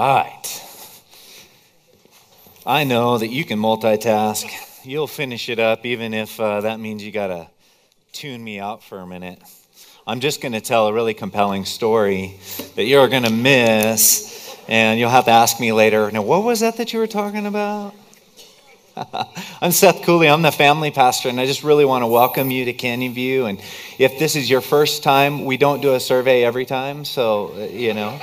right. I know that you can multitask. You'll finish it up, even if that means you got to tune me out for a minute. I'm just going to tell a really compelling story that you're going to miss, and you'll have to ask me later, now, what was that you were talking about? I'm Seth Cooley. I'm the family pastor, and I just really want to welcome you to Canyon View. And if this is your first time, we don't do a survey every time, so, you know.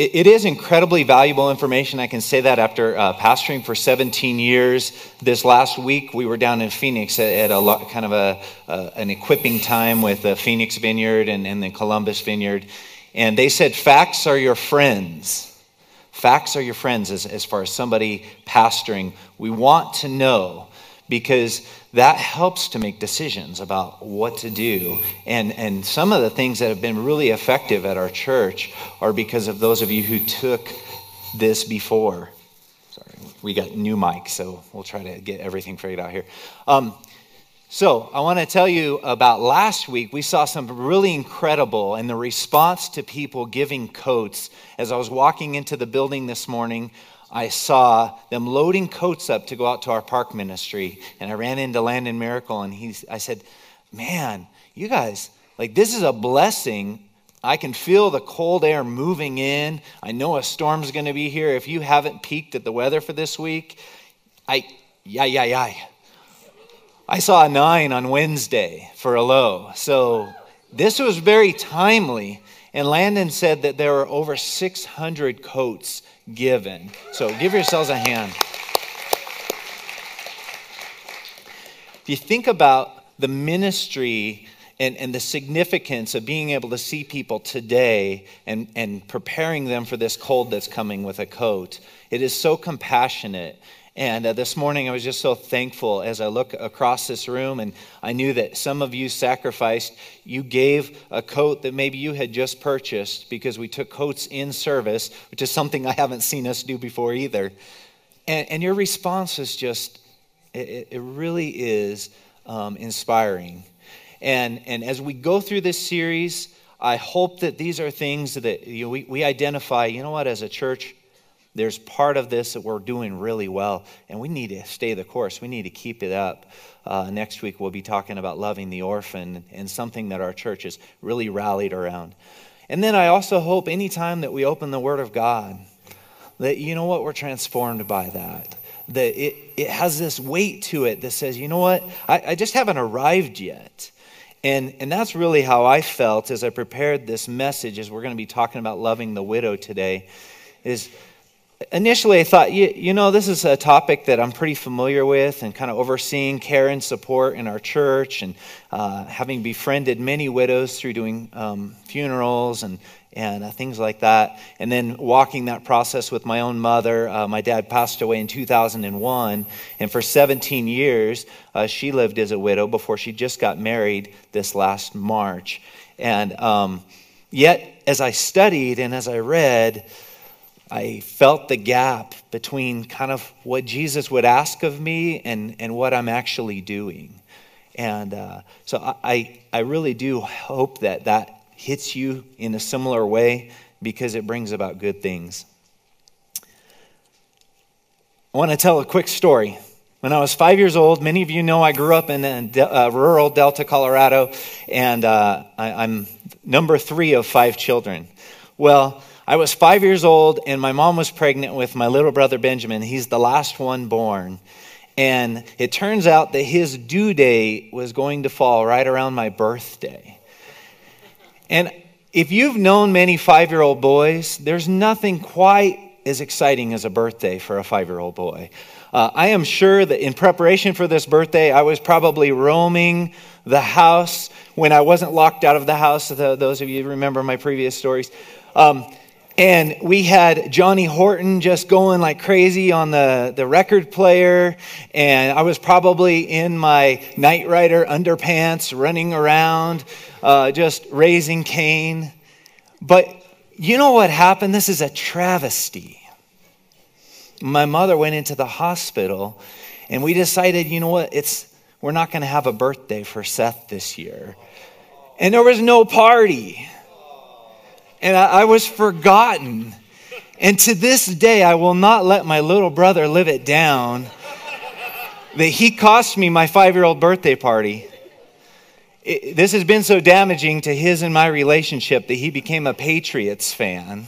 It is incredibly valuable information. I can say that after pastoring for 17 years. This last week, we were down in Phoenix at a lot, kind of an equipping time with the Phoenix Vineyard and the Columbus Vineyard. And they said, facts are your friends. Facts are your friends as far as somebody pastoring. We want to know because that helps to make decisions about what to do. And some of the things that have been really effective at our church are because of those of you who took this before. Sorry, we got new mics, so we'll try to get everything figured out here. So I want to tell you about last week. We saw something really incredible in the response to people giving coats. As I was walking into the building this morning, I saw them loading coats up to go out to our park ministry. And I ran into Landon Miracle, and I said, man, you guys, like, this is a blessing. I can feel the cold air moving in. I know a storm's going to be here. If you haven't peeked at the weather for this week, I saw a 9 on Wednesday for a low. So this was very timely. And Landon said that there were over 600 coats given. So give yourselves a hand. If you think about the ministry and the significance of being able to see people today and preparing them for this cold that's coming with a coat, it is so compassionate. And this morning, I was just so thankful as I look across this room, and I knew that some of you sacrificed. You gave a coat that maybe you had just purchased because we took coats in service, which is something I haven't seen us do before either. And your response is just, it really is inspiring. And as we go through this series, I hope that these are things that we identify, you know what, as a church, there's part of this that we're doing really well, and we need to stay the course. We need to keep it up. Next week, we'll be talking about loving the orphan and something that our church has really rallied around. And then I also hope any time that we open the Word of God that, you know what, we're transformed by that. That it has this weight to it that says, you know what, I just haven't arrived yet. And that's really how I felt as I prepared this message, as we're going to be talking about loving the widow today, is initially, I thought, you know, this is a topic that I'm pretty familiar with and kind of overseeing care and support in our church and having befriended many widows through doing funerals and things like that. And then walking that process with my own mother. My dad passed away in 2001. And for 17 years, she lived as a widow before she just got married this last March. And yet, as I studied and as I read, I felt the gap between kind of what Jesus would ask of me and what I'm actually doing. And so I really do hope that hits you in a similar way because it brings about good things. I want to tell a quick story. When I was 5 years old, many of you know I grew up in rural Delta, Colorado, and I'm number 3 of 5 children. Well, I was 5 years old, and my mom was pregnant with my little brother, Benjamin. He's the last one born. And it turns out that his due date was going to fall right around my birthday. And if you've known many 5-year-old boys, there's nothing quite as exciting as a birthday for a 5-year-old boy. I am sure that in preparation for this birthday, I was probably roaming the house when I wasn't locked out of the house. Those of you who remember my previous stories. And we had Johnny Horton just going like crazy on the record player. And I was probably in my Knight Rider underpants running around, just raising Cain. But you know what happened? This is a travesty. My mother went into the hospital and we decided, you know what? We're not going to have a birthday for Seth this year. And there was no party. and I was forgotten. And to this day, I will not let my little brother live it down that he cost me my 5-year-old birthday party. This has been so damaging to his and my relationship that he became a Patriots fan.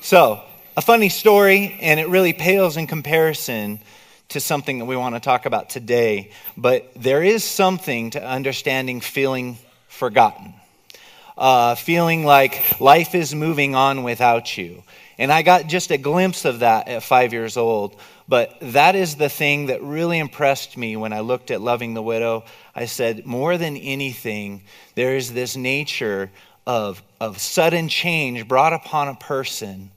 So, a funny story, and it really pales in comparison to something that we want to talk about today, but there is something to understanding feeling forgotten, feeling like life is moving on without you. And I got just a glimpse of that at 5 years old, but that is the thing that really impressed me when I looked at Loving the Widow. I said, more than anything, there is this nature of sudden change brought upon a person,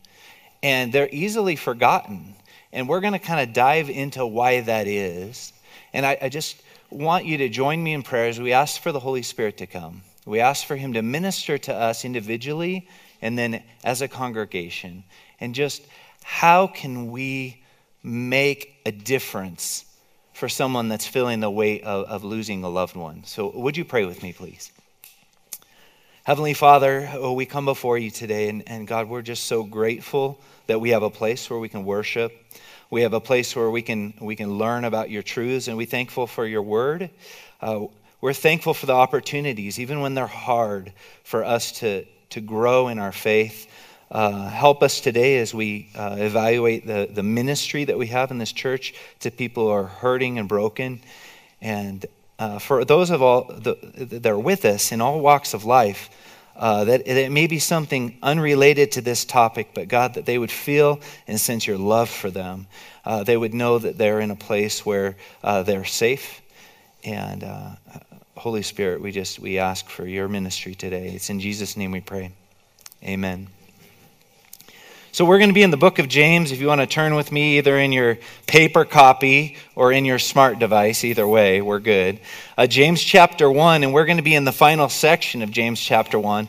and they're easily forgotten. And we're going to kind of dive into why that is. And I just want you to join me in prayers. We ask for the Holy Spirit to come. We ask for him to minister to us individually and then as a congregation. And just how can we make a difference for someone that's feeling the weight of losing a loved one? So would you pray with me, please? Heavenly Father, we come before you today, and God, we're just so grateful that we have a place where we can worship. We have a place where we can learn about your truths, and we're thankful for your word. We're thankful for the opportunities, even when they're hard, for us to grow in our faith. Help us today as we evaluate the ministry that we have in this church to people who are hurting and broken. And for those of all that are with us in all walks of life, that it may be something unrelated to this topic, but God, that they would feel and sense your love for them. They would know that they're in a place where they're safe. And Holy Spirit, we ask for your ministry today. It's in Jesus' name we pray. Amen. So we're going to be in the book of James. If you want to turn with me, either in your paper copy or in your smart device, either way, we're good. James chapter 1, and we're going to be in the final section of James chapter 1.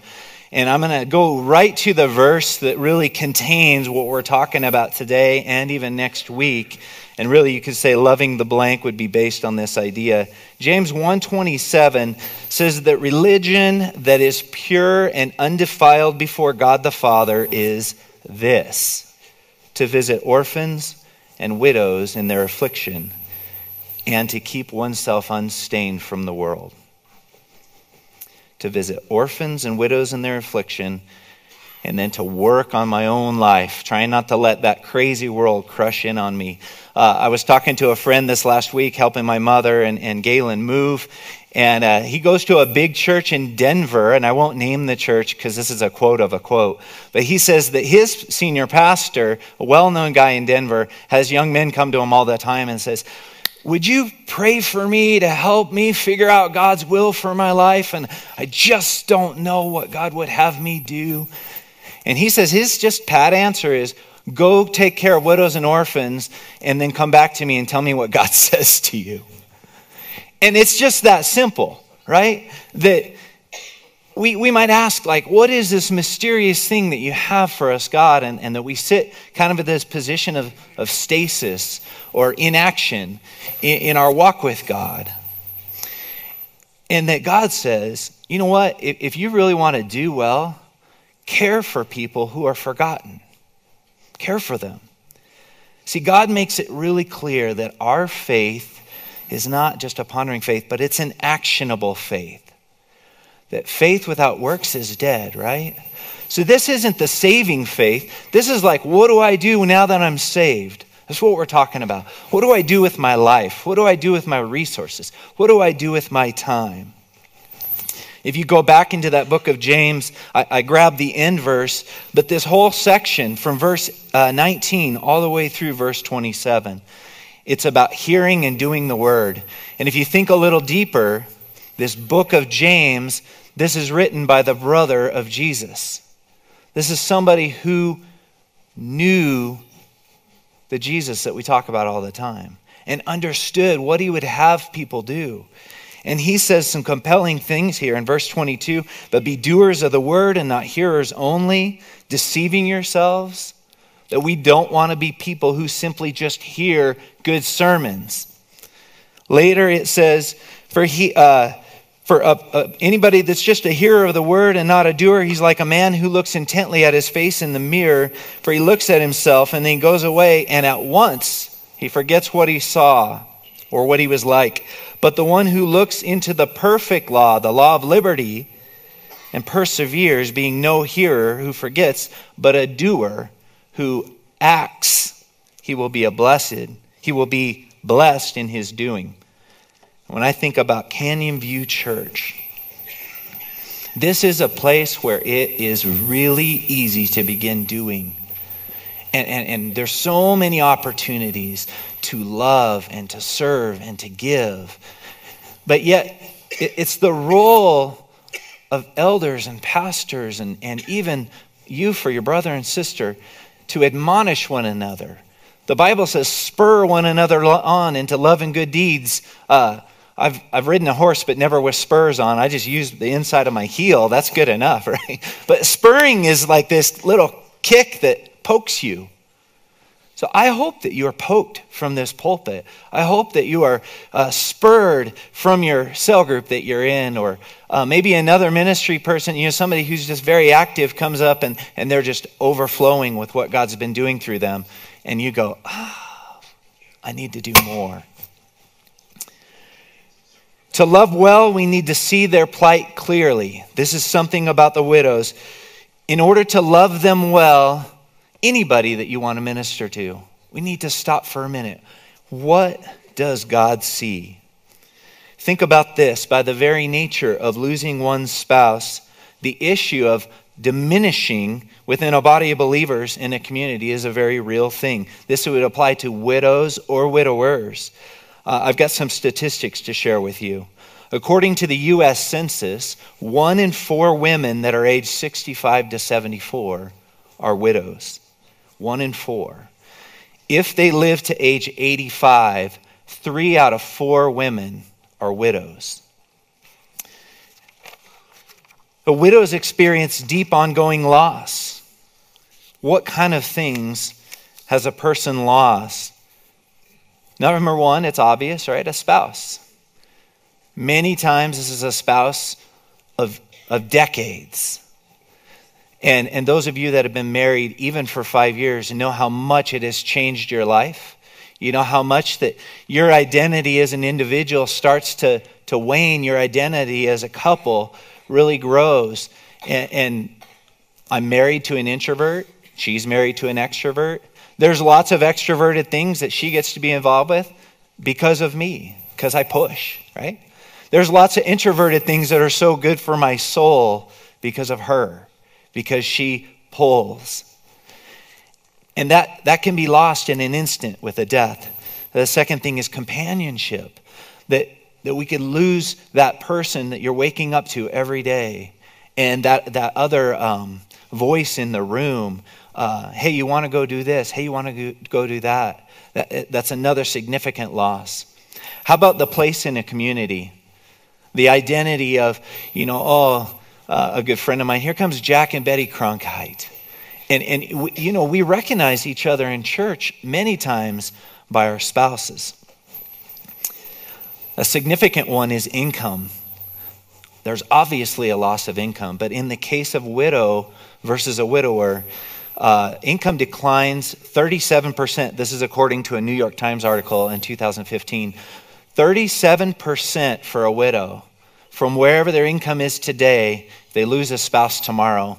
And I'm going to go right to the verse that really contains what we're talking about today and even next week. And really, you could say loving the blank would be based on this idea. James 1:27 says that religion that is pure and undefiled before God the Father is this, to visit orphans and widows in their affliction, and to keep oneself unstained from the world. To visit orphans and widows in their affliction, and then to work on my own life, trying not to let that crazy world crush in on me. I was talking to a friend this last week, helping my mother and Galen move, and he goes to a big church in Denver, and I won't name the church because this is a quote of a quote, but he says that his senior pastor, a well-known guy in Denver, has young men come to him all the time and says, would you pray for me to help me figure out God's will for my life? And I just don't know what God would have me do. And he says his just pat answer is, go take care of widows and orphans and then come back to me and tell me what God says to you. And it's just that simple, right? That we might ask, like, what is this mysterious thing that you have for us, God? And that we sit kind of at this position of stasis or inaction in our walk with God. And that God says, you know what? If you really want to do well, care for people who are forgotten. Care for them. See, God makes it really clear that our faith is not just a pondering faith, but it's an actionable faith. That faith without works is dead, right? So this isn't the saving faith. This is like, what do I do now that I'm saved? That's what we're talking about. What do I do with my life? What do I do with my resources? What do I do with my time? If you go back into that book of James, I grabbed the end verse, but this whole section from verse 19 all the way through verse 27, it's about hearing and doing the word. And if you think a little deeper, this book of James, this is written by the brother of Jesus. This is somebody who knew the Jesus that we talk about all the time and understood what he would have people do. And he says some compelling things here in verse 22, but be doers of the word and not hearers only, deceiving yourselves. that we don't want to be people who simply just hear good sermons. Later it says, for anybody that's just a hearer of the word and not a doer, he's like a man who looks intently at his face in the mirror, for he looks at himself and then goes away, and at once he forgets what he saw or what he was like. But the one who looks into the perfect law, the law of liberty, and perseveres, being no hearer who forgets, but a doer who acts, he will be blessed in his doing. When I think about Canyon View Church, this is a place where it is really easy to begin doing. And there's so many opportunities to love and to serve and to give. But yet, it's the role of elders and pastors and even you for your brother and sister to admonish one another. The Bible says, spur one another on into love and good deeds. I've ridden a horse, but never with spurs on. I just used the inside of my heel. That's good enough, right? But spurring is like this little kick that pokes you. So I hope that you are poked from this pulpit. I hope that you are spurred from your cell group that you're in, or maybe another ministry person, somebody who's just very active comes up and they're just overflowing with what God's been doing through them. And you go, I need to do more. To love well, we need to see their plight clearly. This is something about the widows. In order to love them well, anybody that you want to minister to, we need to stop for a minute. What does God see? Think about this. By the very nature of losing one's spouse, the issue of diminishing within a body of believers in a community is a very real thing. This would apply to widows or widowers. I've got some statistics to share with you. According to the U.S. Census, 1 in 4 women that are aged 65 to 74 are widows. 1 in 4. If they live to age 85, 3 out of 4 women are widows. The widows experience deep ongoing loss. What kind of things has a person lost? Number one, it's obvious, right? A spouse. Many times this is a spouse of decades. And those of you that have been married even for 5 years know how much it has changed your life. You know how much that your identity as an individual starts to wane. Your identity as a couple really grows. And I'm married to an introvert. She's married to an extrovert. There's lots of extroverted things that she gets to be involved with because of me, because I push, right? There's lots of introverted things that are so good for my soul because of her, because she pulls. And that can be lost in an instant with a death. The second thing is companionship, that we could lose that person that you're waking up to every day, and that other voice in the room, hey, you want to go do this? Hey, you want to go do that? That's another significant loss. How about the place in a community? The identity of, a good friend of mine, here comes Jack and Betty Cronkite. And we recognize each other in church many times by our spouses. A significant one is income. There's obviously a loss of income, but in the case of widow versus a widower, income declines 37%. This is according to a New York Times article in 2015. 37% for a widow. From wherever their income is today, they lose a spouse tomorrow.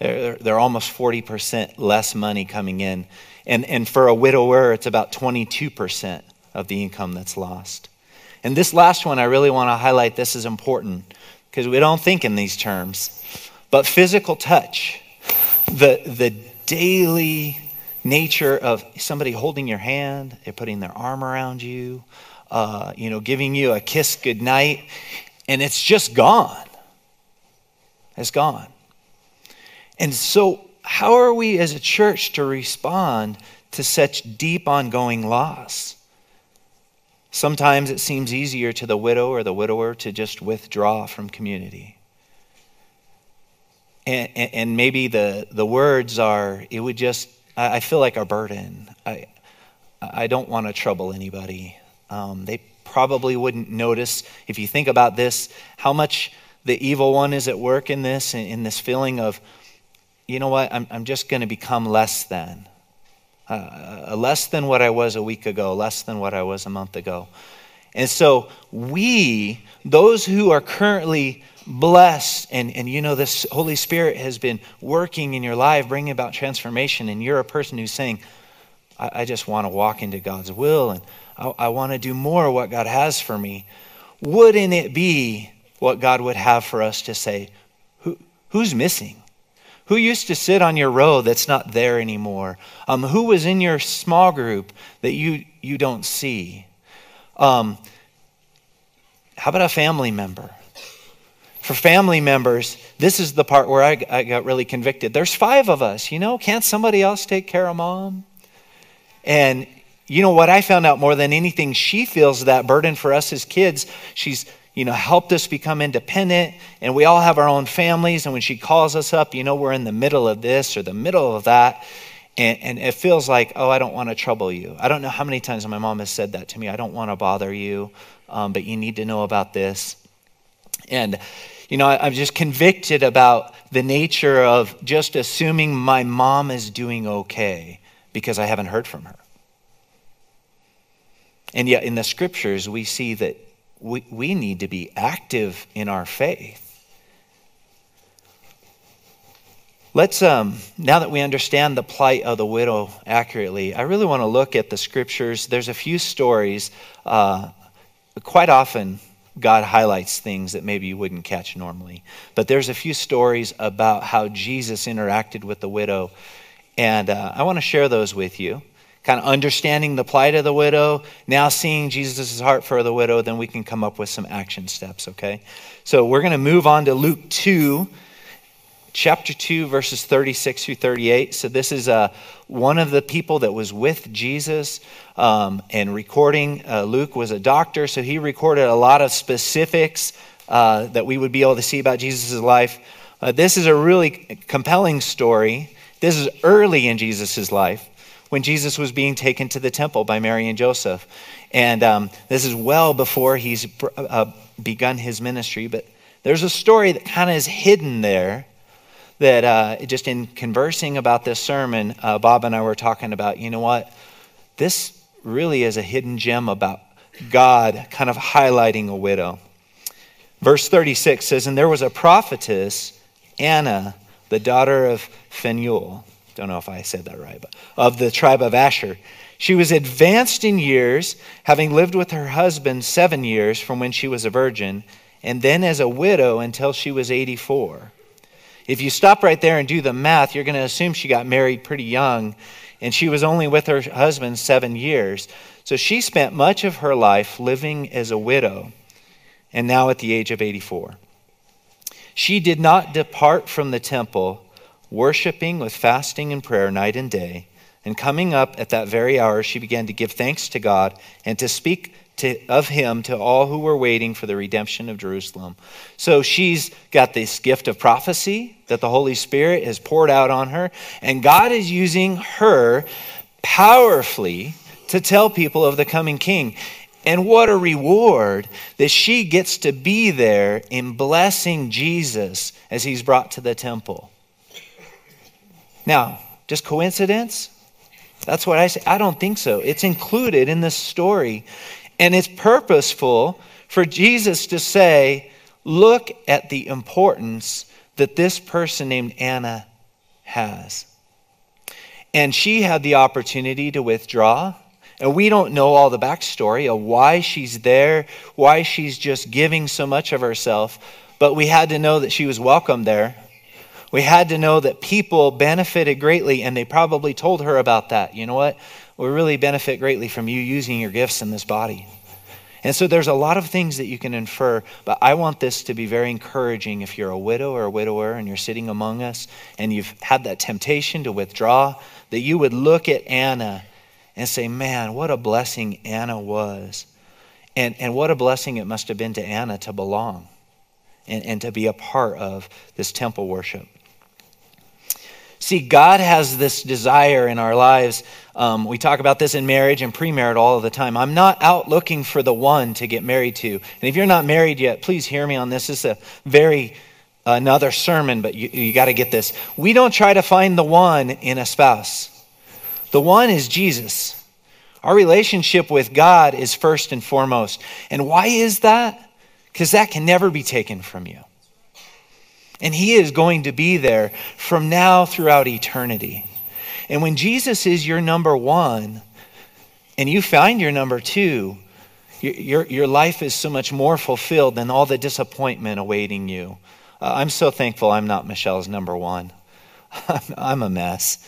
They're almost 40% less money coming in. And for a widower, it's about 22% of the income that's lost. And this last one, I really want to highlight. This is important because we don't think in these terms. But physical touch, the daily nature of somebody holding your hand, they're putting their arm around you, giving you a kiss goodnight. And it's just gone. It's gone. And so how are we as a church to respond to such deep ongoing loss? Sometimes it seems easier to the widow or the widower to just withdraw from community. And maybe the words are, it would just I feel like a burden. I don't want to trouble anybody. They probably wouldn't notice, if you think about this, how much the evil one is at work in this, feeling of, you know what, I'm just going to become less than. Less than what I was a week ago, less than what I was a month ago. And so we, those who are currently blessed, and you know this Holy Spirit has been working in your life, bringing about transformation, and you're a person who's saying, I just want to walk into God's will, and I want to do more of what God has for me. Wouldn't it be what God would have for us to say, who's missing? Who used to sit on your row that's not there anymore? Who was in your small group that you don't see? How about a family member? For family members, this is the part where I got really convicted. There's 5 of us, you know? Can't somebody else take care of mom? And you know what I found out more than anything? She feels that burden for us as kids. She's helped us become independent, and we all have our own families. And when she calls us up, we're in the middle of this or the middle of that. And it feels like, oh, I don't want to trouble you. I don't know how many times my mom has said that to me. I don't want to bother you, but you need to know about this. And, I'm just convicted about the nature of just assuming my mom is doing okay because I haven't heard from her. And yet in the scriptures, we see that we need to be active in our faith. Let's, now that we understand the plight of the widow accurately, I really want to look at the scriptures. There's a few stories. Quite often, God highlights things that maybe you wouldn't catch normally. But there's a few stories about how Jesus interacted with the widow. And I want to share those with you. Kind of understanding the plight of the widow, now seeing Jesus' heart for the widow, then we can come up with some action steps, okay? So we're going to move on to Luke 2, chapter 2, verses 36 through 38. So this is one of the people that was with Jesus and recording. Luke was a doctor, so he recorded a lot of specifics that we would be able to see about Jesus' life. This is a really compelling story. This is early in Jesus' life, when Jesus was being taken to the temple by Mary and Joseph. And this is well before he's begun his ministry, but there's a story that kind of is hidden there that just in conversing about this sermon, Bob and I were talking about, you know what, this really is a hidden gem about God kind of highlighting a widow. Verse 36 says, and there was a prophetess, Anna, the daughter of Fenuel. Don't know if I said that right, but of the tribe of Asher. She was advanced in years, having lived with her husband 7 years from when she was a virgin, and then as a widow until she was 84. If you stop right there and do the math, you're going to assume she got married pretty young, and she was only with her husband 7 years. So she spent much of her life living as a widow, and now at the age of 84. She did not depart from the temple, worshiping with fasting and prayer night and day. And coming up at that very hour, she began to give thanks to God and to speak of him to all who were waiting for the redemption of Jerusalem. So she's got this gift of prophecy that the Holy Spirit has poured out on her. And God is using her powerfully to tell people of the coming king. And what a reward that she gets to be there in blessing Jesus as he's brought to the temple. Now, just coincidence? That's what I say. I don't think so. It's included in this story. And it's purposeful for Jesus to say, look at the importance that this person named Anna has. And she had the opportunity to withdraw. And we don't know all the backstory of why she's there, why she's just giving so much of herself. But we had to know that she was welcome there. We had to know that people benefited greatly, and they probably told her about that. You know what? We really benefit greatly from you using your gifts in this body. And so there's a lot of things that you can infer, but I want this to be very encouraging if you're a widow or a widower and you're sitting among us and you've had that temptation to withdraw, that you would look at Anna and say, man, what a blessing Anna was. And what a blessing it must have been to Anna to belong and to be a part of this temple worship. See, God has this desire in our lives. We talk about this in marriage and premarital all the time. I'm not out looking for the one to get married to. And if you're not married yet, please hear me on this. This is a very another sermon, but you got to get this. We don't try to find the one in a spouse. The one is Jesus. Our relationship with God is first and foremost. And why is that? Because that can never be taken from you. And he is going to be there from now throughout eternity. And when Jesus is your number one and you find your number two, your life is so much more fulfilled than all the disappointment awaiting you. I'm so thankful I'm not Michelle's number one. I'm a mess,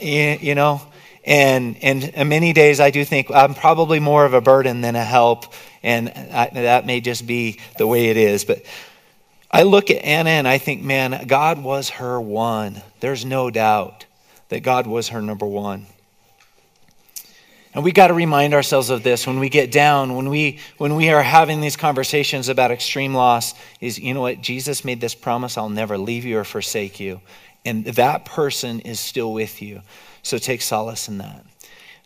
you know. And many days I do think I'm probably more of a burden than a help. And that may just be the way it is. But I look at Anna and I think, man, God was her one. There's no doubt that God was her number one. And we got to remind ourselves of this when we get down, when we are having these conversations about extreme loss is, you know what? Jesus made this promise, I'll never leave you or forsake you. And that person is still with you. So take solace in that.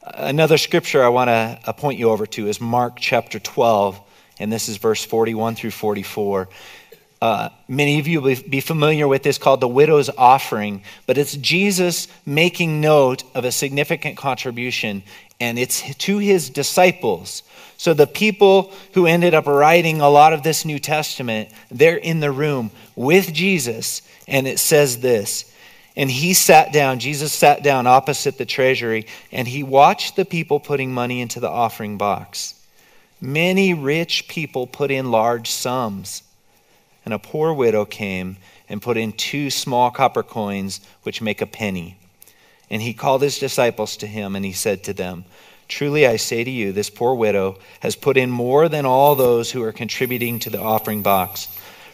Another scripture I want to point you over to is Mark chapter 12. And this is verse 41 through 44. Many of you will be familiar with this called the widow's offering, but it's Jesus making note of a significant contribution, and it's to his disciples. So the people who ended up writing a lot of this New Testament, they're in the room with Jesus, and it says this, and he sat down, Jesus sat down opposite the treasury, and he watched the people putting money into the offering box. Many rich people put in large sums. And a poor widow came and put in 2 small copper coins, which make a penny. And he called his disciples to him, and he said to them, truly I say to you, this poor widow has put in more than all those who are contributing to the offering box.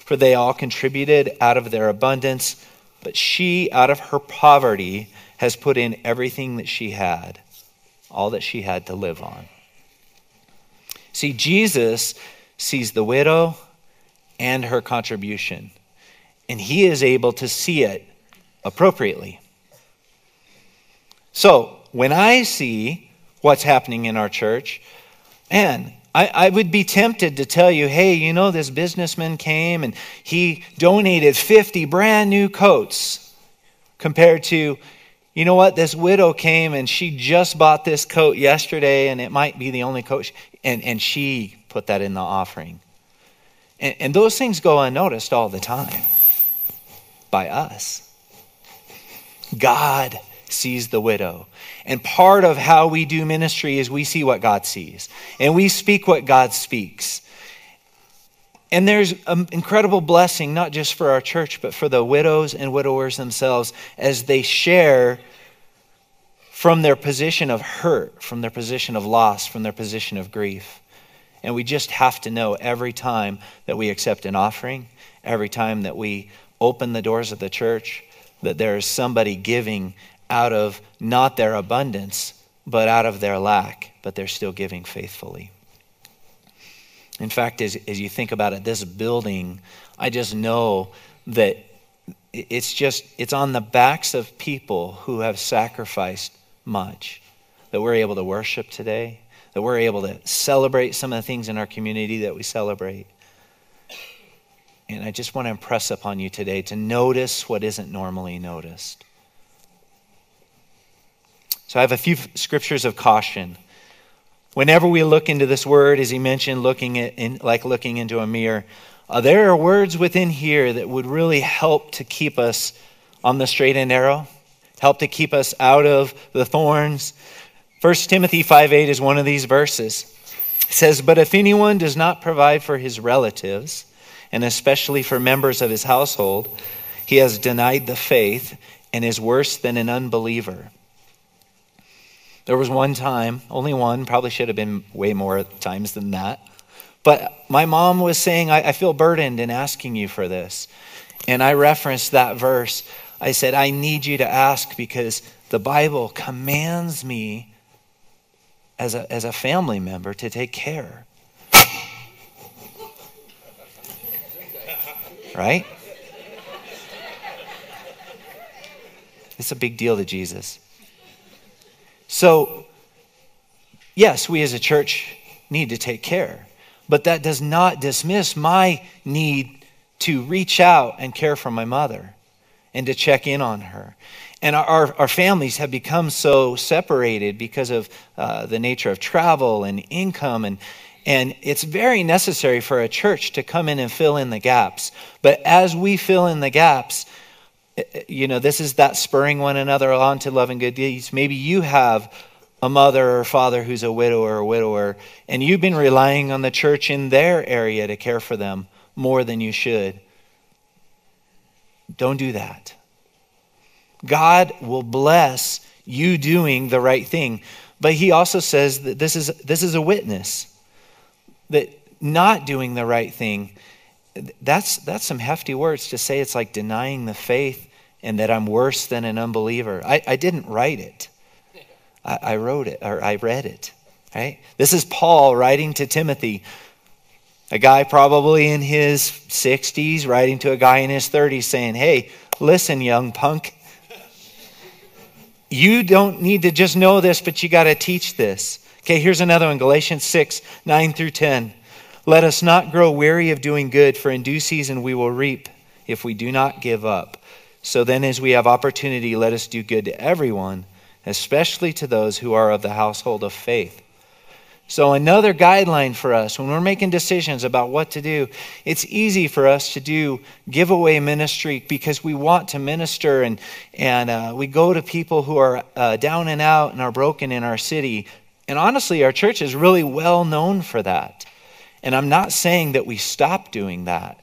For they all contributed out of their abundance, but she, out of her poverty, has put in everything that she had, all that she had to live on. See, Jesus sees the widow and her contribution. And he is able to see it appropriately. So when I see what's happening in our church, man, I would be tempted to tell you, hey, you know, this businessman came and he donated 50 brand new coats compared to, you know what, this widow came and she just bought this coat yesterday and it might be the only coat. And she put that in the offering. And those things go unnoticed all the time by us. God sees the widow. And part of how we do ministry is we see what God sees. And we speak what God speaks. And there's an incredible blessing, not just for our church, but for the widows and widowers themselves as they share from their position of hurt, from their position of loss, from their position of grief. And we just have to know every time that we accept an offering, every time that we open the doors of the church, that there is somebody giving out of not their abundance, but out of their lack, but they're still giving faithfully. In fact, as you think about it, this building, I just know that it's on the backs of people who have sacrificed much, that we're able to worship today, that we're able to celebrate some of the things in our community that we celebrate. And I just want to impress upon you today to notice what isn't normally noticed. So I have a few scriptures of caution. Whenever we look into this word, as he mentioned, looking into a mirror, there are words within here that would really help to keep us on the straight and narrow, help to keep us out of the thorns. 1 Timothy 5:8 is one of these verses. It says, but if anyone does not provide for his relatives, and especially for members of his household, he has denied the faith and is worse than an unbeliever. There was one time, only one, probably should have been way more times than that. But my mom was saying, I feel burdened in asking you for this. And I referenced that verse. I said, I need you to ask because the Bible commands me as a family member to take care. Right? It's a big deal to Jesus. So, yes, we as a church need to take care, but that does not dismiss my need to reach out and care for my mother and to check in on her. And our families have become so separated because of the nature of travel and income, and it's very necessary for a church to come in and fill in the gaps. But as we fill in the gaps, you know, this is that spurring one another on to love and good deeds. Maybe you have a mother or father who's a widow or a widower, and you've been relying on the church in their area to care for them more than you should. Don't do that. God will bless you doing the right thing. But he also says that this is a witness, that not doing the right thing, that's some hefty words to say. It's like denying the faith and that I'm worse than an unbeliever. I didn't write it. I wrote it, or I read it, right? This is Paul writing to Timothy, a guy probably in his 60s, writing to a guy in his 30s saying, hey, listen, young punk, you don't need to just know this, but you got to teach this. Okay, here's another one, Galatians 6, 9 through 10. Let us not grow weary of doing good, for in due season we will reap if we do not give up. So then as we have opportunity, let us do good to everyone, especially to those who are of the household of faith. So another guideline for us when we're making decisions about what to do, it's easy for us to do giveaway ministry because we want to minister and we go to people who are down and out and are broken in our city. And honestly, our church is really well known for that. And I'm not saying that we stop doing that.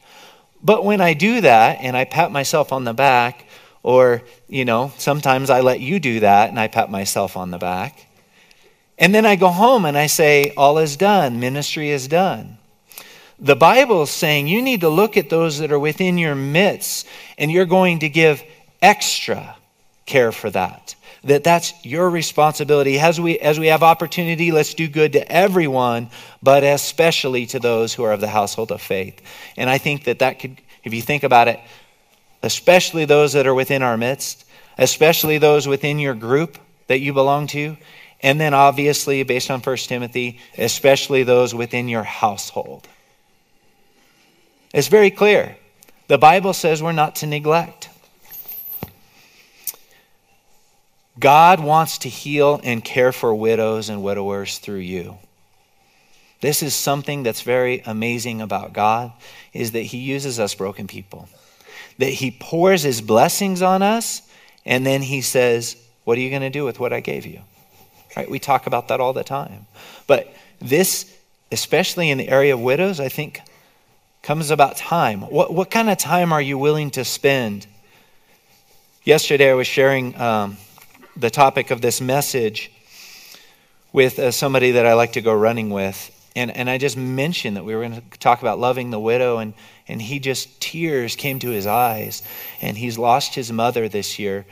But when I do that and I pat myself on the back, or, you know, sometimes I let you do that and I pat myself on the back. And then I go home and I say, all is done. Ministry is done. The Bible is saying you need to look at those that are within your midst, and you're going to give extra care for that. That's your responsibility. As we have opportunity, let's do good to everyone, but especially to those who are of the household of faith. And I think that could, if you think about it, especially those that are within our midst, especially those within your group that you belong to, and then obviously, based on 1 Timothy, especially those within your household. It's very clear. The Bible says we're not to neglect. God wants to heal and care for widows and widowers through you. This is something that's very amazing about God, is that he uses us broken people, that he pours his blessings on us, and then he says, what are you going to do with what I gave you? Right? We talk about that all the time. But this, especially in the area of widows, I think comes about time. What kind of time are you willing to spend? Yesterday I was sharing the topic of this message with somebody that I like to go running with. And I just mentioned that we were going to talk about loving the widow, and he just, tears came to his eyes, and he's lost his mother this year.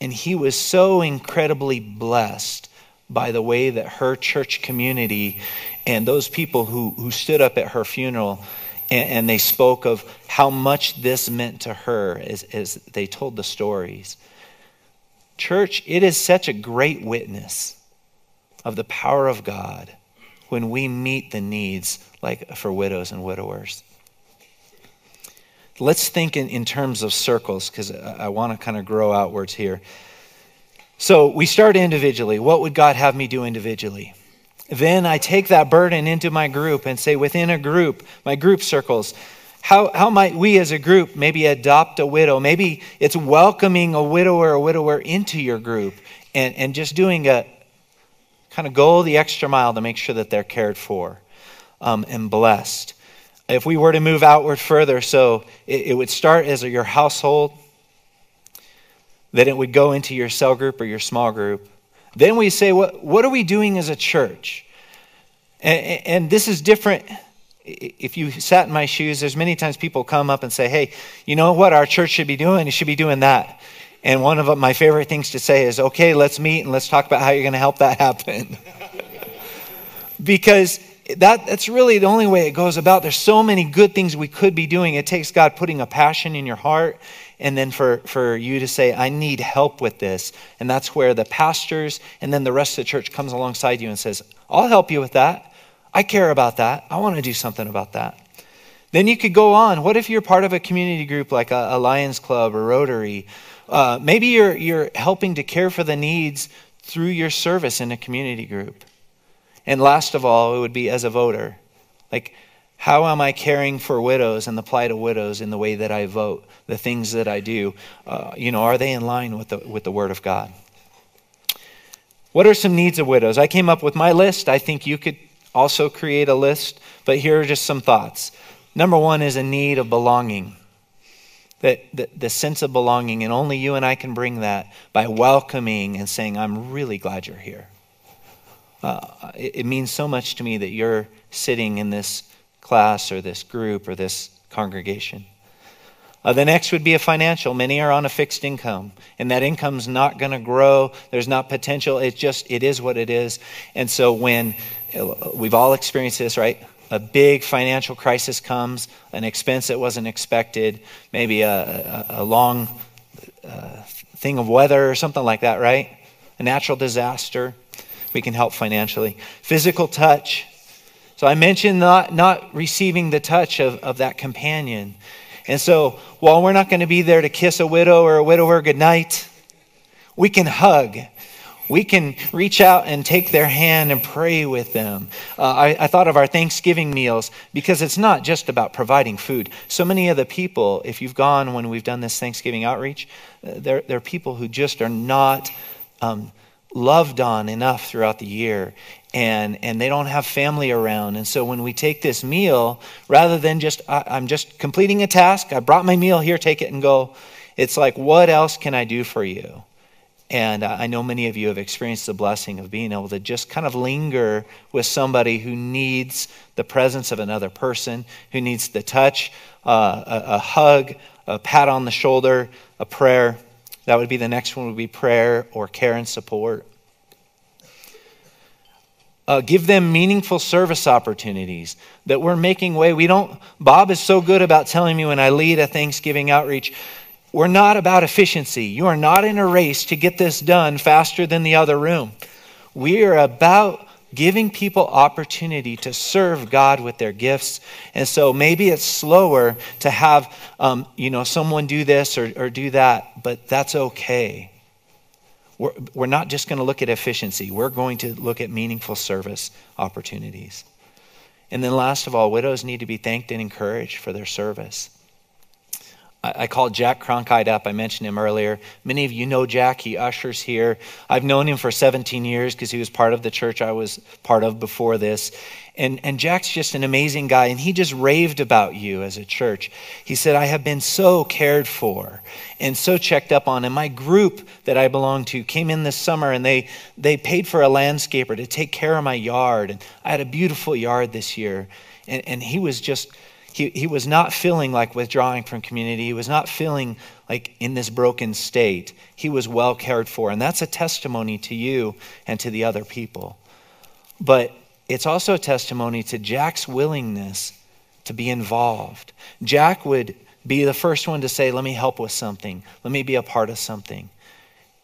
And he was so incredibly blessed by the way that her church community and those people who stood up at her funeral and they spoke of how much this meant to her as they told the stories. Church, it is such a great witness of the power of God when we meet the needs like for widows and widowers. Let's think in terms of circles, because I want to kind of grow outwards here. So we start individually. What would God have me do individually? Then I take that burden into my group and say, within a group, my group circles, how might we as a group maybe adopt a widow? Maybe it's welcoming a widower or widower into your group and just doing a kind of go the extra mile to make sure that they're cared for and blessed. If we were to move outward further, so it would start as your household, that it would go into your cell group or your small group. Then we say, what are we doing as a church? And this is different. If you sat in my shoes, there's many times people come up and say, hey, you know what our church should be doing? It should be doing that. And one of my favorite things to say is, okay, let's meet and let's talk about how you're going to help that happen. Because That's really the only way it goes about. There's so many good things we could be doing. It takes God putting a passion in your heart and then for you to say, I need help with this. And that's where the pastors and then the rest of the church comes alongside you and says, I'll help you with that. I care about that. I want to do something about that. Then you could go on. What if you're part of a community group like a Lions Club or Rotary? Maybe you're helping to care for the needs through your service in a community group. And last of all, it would be as a voter. Like, how am I caring for widows and the plight of widows in the way that I vote, the things that I do? Are they in line with the Word of God? What are some needs of widows? I came up with my list. I think you could also create a list, but here are just some thoughts. Number one is a need of belonging. The sense of belonging, and only you and I can bring that by welcoming and saying, I'm really glad you're here. It means so much to me that you're sitting in this class or this group or this congregation. The next would be a financial. Many are on a fixed income, and that income's not going to grow. There's not potential. It is what it is. And so when we've all experienced this, right? A big financial crisis comes, an expense that wasn't expected, maybe a long thing of weather or something like that, right? A natural disaster. We can help financially. Physical touch. So I mentioned not receiving the touch of that companion. And so while we're not going to be there to kiss a widow or a widower goodnight, we can hug. We can reach out and take their hand and pray with them. I thought of our Thanksgiving meals because it's not just about providing food. So many of the people, if you've gone when we've done this Thanksgiving outreach, they're people who just are not loved on enough throughout the year, and they don't have family around. And so when we take this meal, rather than just, I'm just completing a task, I brought my meal here, take it and go. It's like, what else can I do for you? And I know many of you have experienced the blessing of being able to just kind of linger with somebody who needs the presence of another person, who needs the touch, a hug, a pat on the shoulder, a prayer. That would be the next one would be prayer or care and support. Give them meaningful service opportunities that we're making way. Bob is so good about telling me when I lead a Thanksgiving outreach, we're not about efficiency. You are not in a race to get this done faster than the other room. We are about giving people opportunity to serve God with their gifts. And so maybe it's slower to have, someone do this or do that, but that's okay. We're not just going to look at efficiency. We're going to look at meaningful service opportunities. And then last of all, widows need to be thanked and encouraged for their service. I called Jack Cronkite up. I mentioned him earlier. Many of you know Jack. He ushers here. I've known him for 17 years because he was part of the church I was part of before this. And Jack's just an amazing guy, and he just raved about you as a church. He said, I have been so cared for and so checked up on. And my group that I belong to came in this summer, and they paid for a landscaper to take care of my yard. And I had a beautiful yard this year. And he was just... He was not feeling like withdrawing from community. He was not feeling like in this broken state. He was well cared for. And that's a testimony to you and to the other people. But it's also a testimony to Jack's willingness to be involved. Jack would be the first one to say, let me help with something. Let me be a part of something.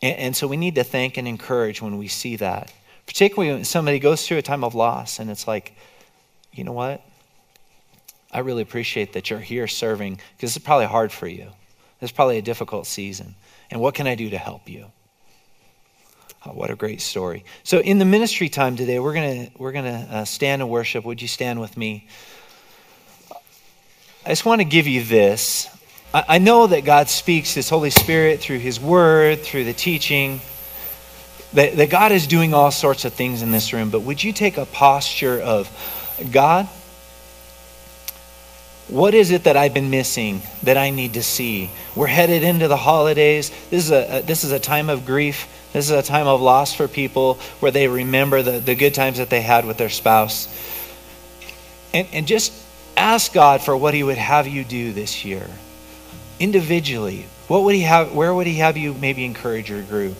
And so we need to thank and encourage when we see that. Particularly when somebody goes through a time of loss and it's like, you know what? I really appreciate that you're here serving because it's probably hard for you. It's probably a difficult season. And what can I do to help you? Oh, what a great story. So in the ministry time today, we're going to stand and worship. Would you stand with me? I just want to give you this. I know that God speaks His Holy Spirit through His Word, through the teaching, that God is doing all sorts of things in this room. But would you take a posture of, God, what is it that I've been missing that I need to see? We're headed into the holidays. This is a time of grief. This is a time of loss for people where they remember the good times that they had with their spouse. And just ask God for what He would have you do this year. Individually, what would He have? Where would He have you maybe encourage your group?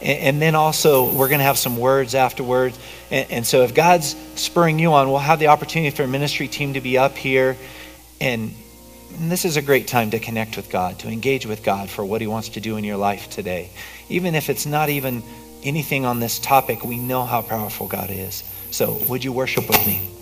And then also, we're going to have some words afterwards. And so if God's spurring you on, we'll have the opportunity for a ministry team to be up here. And this is a great time to connect with God, to engage with God for what he wants to do in your life today. Even if it's not even anything on this topic, we know how powerful God is. So would you worship with me?